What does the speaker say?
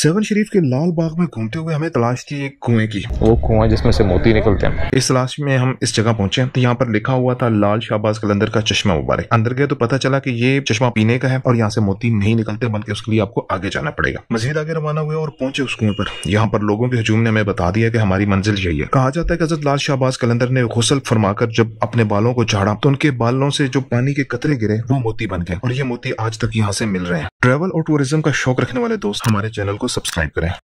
Seven शरीफ के लाल बाग में घूमते हुए हमें तलाश थी एक कुएं की, वो कुआं जिसमें से मोती निकलते हैं। इस तलाश में हम इस जगह पहुंचे तो यहाँ पर लिखा हुआ था लाल शाहबाज कलंदर का चश्मा मुबारक। अंदर गए तो पता चला कि ये चश्मा पीने का है और यहाँ से मोती नहीं निकलते, बल्कि उसके लिए आपको आगे जाना पड़ेगा। मजीद आगे रवाना हुए और पहुंचे उस कुएं पर। यहाँ पर लोगों के हजूम ने हमें बता दिया कि हमारी मंजिल यही है। कहा जाता है कि हजरत लाल शाहबाज कलंदर ने गुस्ल फरमाकर जब अपने बालों को झाड़ा तो उनके बालों से जो पानी के कतरे गिरे वो मोती बन गए और ये मोती आज तक यहाँ से मिल रहे हैं। ट्रैवल और टूरिज्म का शौक रखने वाले दोस्त हमारे चैनल को सब्सक्राइब करें।